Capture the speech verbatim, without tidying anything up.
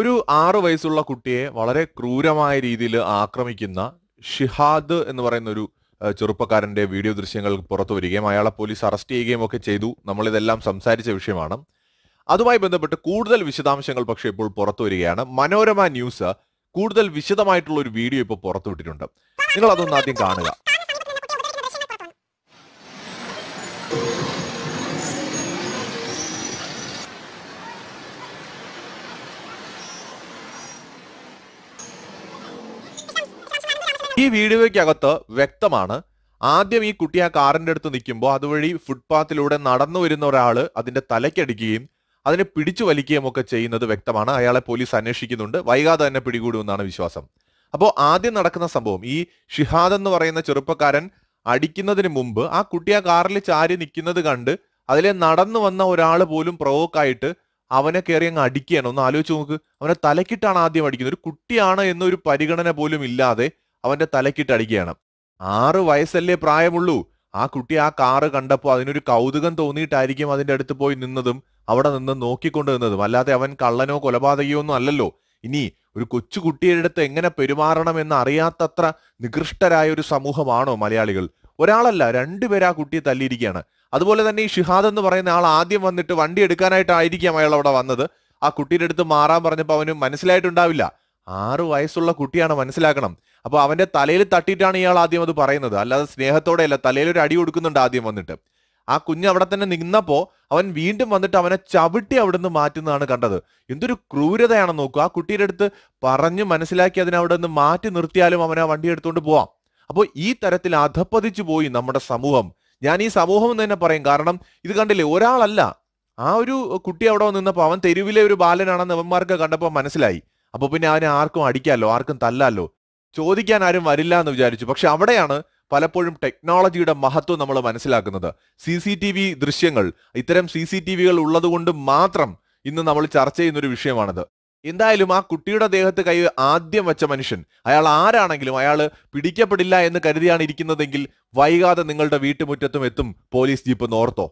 ഒരു ആറ് വയസ്സുള്ള കുട്ടിയെ വളരെ ക്രൂരമായ രീതിയിൽ ആക്രമിക്കുന്ന ഷിഹാദ് എന്ന് പറയുന്ന ഒരു ചെറുപ്പക്കാരൻ്റെ വീഡിയോ ദൃശ്യങ്ങൾ പുറത്തു വരികയും അയാളെ പോലീസ് അറസ്റ്റ് ചെയ്യുകയും ഒക്കെ ചെയ്തു. നമ്മളിതെല്ലാം സംസാരിച്ച വിഷയമാണ്. അതുമായി ബന്ധപ്പെട്ട് കൂടുതൽ വിശദാംശങ്ങൾ പക്ഷേ ഇപ്പോൾ പുറത്തു വരികയാണ്. മനോരമ ന്യൂസ് കൂടുതൽ വിശദമായിട്ടുള്ള ഒരു വീഡിയോ ഇപ്പോൾ പുറത്തുവിട്ടിട്ടുണ്ട്. നിങ്ങൾ അതൊന്ന് ആദ്യം കാണുക. ഈ വീഡിയോയ്ക്കകത്ത് വ്യക്തമാണ്, ആദ്യം ഈ കുട്ടി ആ കാറിൻ്റെ അടുത്ത് നിൽക്കുമ്പോൾ അതുവഴി ഫുട്പാത്തിലൂടെ നടന്നു വരുന്ന ഒരാൾ അതിൻ്റെ തലയ്ക്കടിക്കുകയും അതിനെ പിടിച്ചു വലിക്കുകയും ഒക്കെ ചെയ്യുന്നത് വ്യക്തമാണ്. അയാളെ പോലീസ് അന്വേഷിക്കുന്നുണ്ട്, വൈകാതെ തന്നെ പിടികൂടുമെന്നാണ് വിശ്വാസം. അപ്പോൾ ആദ്യം നടക്കുന്ന സംഭവം, ഈ ഷിഹാദ് എന്ന് പറയുന്ന ചെറുപ്പക്കാരൻ അടിക്കുന്നതിന് മുമ്പ് ആ കുട്ടി ആ കാറിൽ ചാരി നിൽക്കുന്നത് കണ്ട് അതിലെ നടന്നു വന്ന ഒരാൾ പോലും പ്രൊവോക്കായിട്ട് അവനെ കയറി അങ്ങ് അടിക്കുകയാണ്. ഒന്ന് ആലോചിച്ച് നോക്ക്, അവനെ തലക്കിട്ടാണ് ആദ്യം അടിക്കുന്നത്. ഒരു കുട്ടിയാണ് എന്നൊരു പരിഗണന പോലും ഇല്ലാതെ അവൻ്റെ തലക്കിട്ട് അടിക്കുകയാണ്. ആറ് വയസ്സല്ലേ പ്രായമുള്ളൂ. ആ കുട്ടി ആ കാറ് കണ്ടപ്പോൾ അതിനൊരു കൗതുകം തോന്നിയിട്ടായിരിക്കും അതിൻ്റെ അടുത്ത് പോയി നിന്നതും അവിടെ നിന്ന് നോക്കിക്കൊണ്ട് നിന്നതും. അല്ലാതെ അവൻ കള്ളനോ കൊലപാതകയോ ഒന്നും അല്ലല്ലോ. ഇനി ഒരു കൊച്ചുകുട്ടിയുടെ അടുത്ത് എങ്ങനെ പെരുമാറണമെന്ന് അറിയാത്തത്ര നികൃഷ്ടരായ ഒരു സമൂഹമാണോ മലയാളികൾ? ഒരാളല്ല, രണ്ടുപേരാ കുട്ടിയെ തല്ലിയിരിക്കുകയാണ്. അതുപോലെ തന്നെ ഈ ഷിഹാദ് എന്ന് പറയുന്ന ആൾ ആദ്യം വന്നിട്ട് വണ്ടി എടുക്കാനായിട്ടായിരിക്കാം അയാൾ അവിടെ വന്നത്. ആ കുട്ടിയുടെ അടുത്ത് മാറാൻ പറഞ്ഞപ്പോൾ അവന് മനസ്സിലായിട്ടുണ്ടാവില്ല. ആറ് വയസ്സുള്ള കുട്ടിയാണ്, മനസ്സിലാക്കണം. അപ്പോൾ അവൻ്റെ തലയിൽ തട്ടിയിട്ടാണ് ഇയാൾ ആദ്യം അത് പറയുന്നത്, അല്ലാതെ സ്നേഹത്തോടെയല്ല. തലയിൽ ഒരു അടി കൊടുക്കുന്നുണ്ട് ആദ്യം വന്നിട്ട്. ആ കുഞ്ഞ് അവിടെ തന്നെ നിന്നപ്പോൾ അവൻ വീണ്ടും വന്നിട്ട് അവനെ ചവിട്ടി അവിടെ നിന്ന് മാറ്റുന്നതാണ് കണ്ടത്. എന്തൊരു ക്രൂരതയാണെന്ന് നോക്കുക. ആ കുട്ടിയുടെ അടുത്ത് പറഞ്ഞ് മനസ്സിലാക്കി അതിനവിടെ നിന്ന് മാറ്റി നിർത്തിയാലും അവനെ ആ വണ്ടി എടുത്തുകൊണ്ട് പോവാം. അപ്പോൾ ഈ തരത്തിൽ അധപ്പതിച്ചു പോയി നമ്മുടെ സമൂഹം. ഞാൻ ഈ സമൂഹം എന്ന് തന്നെ പറയും. കാരണം ഇത് കണ്ടില്ലേ, ഒരാളല്ല, ആ ഒരു കുട്ടി അവിടെ നിന്നപ്പോൾ അവൻ തെരുവിലെ ഒരു ബാലനാണെന്ന് അവന്മാർക്ക് കണ്ടപ്പോൾ മനസ്സിലായി. അപ്പോൾ പിന്നെ അവനെ ആർക്കും അടിക്കാമല്ലോ, ആർക്കും തല്ലാമല്ലോ, ചോദിക്കാൻ ആരും വരില്ല എന്ന് വിചാരിച്ചു. പക്ഷെ അവിടെയാണ് പലപ്പോഴും ടെക്നോളജിയുടെ മഹത്വം നമ്മൾ മനസ്സിലാക്കുന്നത്. സി സി ടി വി ദൃശ്യങ്ങൾ, ഇത്തരം സി സി ടി വികൾ ഉള്ളതുകൊണ്ട് മാത്രം ഇന്ന് നമ്മൾ ചർച്ച ചെയ്യുന്നൊരു വിഷയമാണിത്. എന്തായാലും ആ കുട്ടിയുടെ ദേഹത്ത് കൈ ആദ്യം വെച്ച മനുഷ്യൻ, അയാൾ ആരാണെങ്കിലും, അയാൾ പിടിക്കപ്പെടില്ല എന്ന് കരുതിയാണ് ഇരിക്കുന്നതെങ്കിൽ വൈകാതെ നിങ്ങളുടെ വീട്ടുമുറ്റത്തും എത്തും പോലീസ് ജീപ്പ്. ഓർത്തോ?